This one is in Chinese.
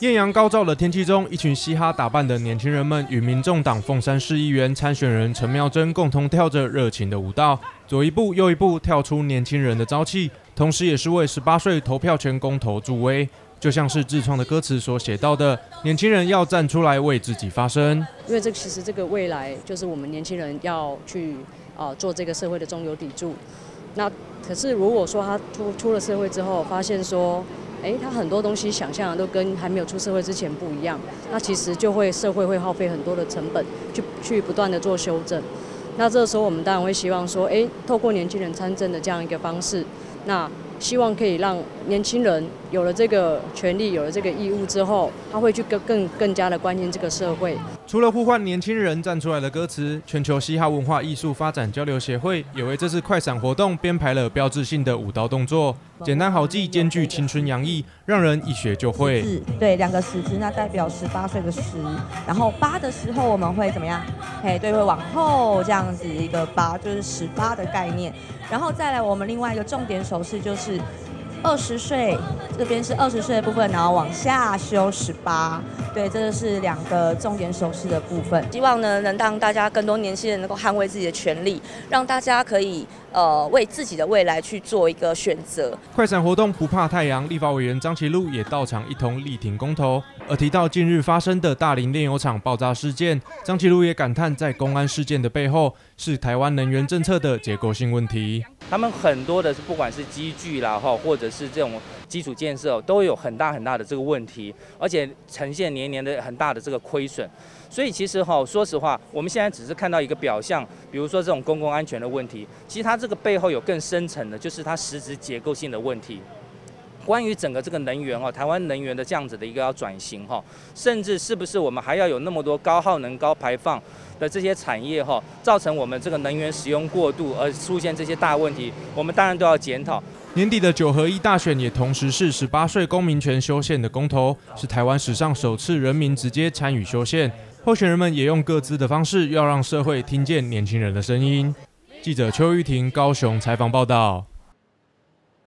艳阳高照的天气中，一群嘻哈打扮的年轻人们与民众党凤山市议员参选人陈妙珍共同跳着热情的舞蹈，左一步右一步，跳出年轻人的朝气，同时也是为18岁投票权公投助威。就像是自创的歌词所写到的，年轻人要站出来为自己发声，因为其实这个未来就是我们年轻人要去做这个社会的中流砥柱。那可是如果说他出了社会之后，发现说，他很多东西想象的都跟还没有出社会之前不一样，那其实就会社会会耗费很多的成本去不断的做修正。那这时候我们当然会希望说，透过年轻人参政的这样一个方式，那希望可以让年轻人有了这个权利，有了这个义务之后，他会去更加的关心这个社会。除了呼唤年轻人站出来的歌词，全球嘻哈文化艺术发展交流协会也为这次快闪活动编排了标志性的舞蹈动作，简单好记，兼具青春洋溢，让人一学就会。对，2个10字，那代表18岁的10，然后8的时候我们会怎么样？对，会往后这样子一个8，就是18的概念。然后再来我们另外一个重点手势就是20岁，这边是20岁的部分，然后往下修18。对，这就是2个重点手势的部分。希望呢，能让大家更多年轻人能够捍卫自己的权利，让大家可以为自己的未来去做一个选择。快闪活动不怕太阳，立法委员张其禄也到场一同力挺公投。而提到近日发生的大林炼油厂爆炸事件，张其禄也感叹，在公安事件的背后，是台湾能源政策的结构性问题。他们很多的是不管是机具啦，或者是这种基础建设，都有很大的这个问题，而且呈现年的很大的这个亏损。所以其实说实话，我们现在只是看到一个表象，比如说这种公共安全的问题，其实它这个背后有更深层的，就是它实质结构性的问题。关于整个这个能源台湾能源的这样子的一个要转型甚至是不是我们还要有那么多高耗能、高排放的这些产业造成我们这个能源使用过度而出现这些大问题，我们当然都要检讨。年底的9合1大选也同时是18岁公民权修宪的公投，是台湾史上首次人民直接参与修宪。候选人们也用各自的方式，要让社会听见年轻人的声音。记者邱玉婷高雄采访报道。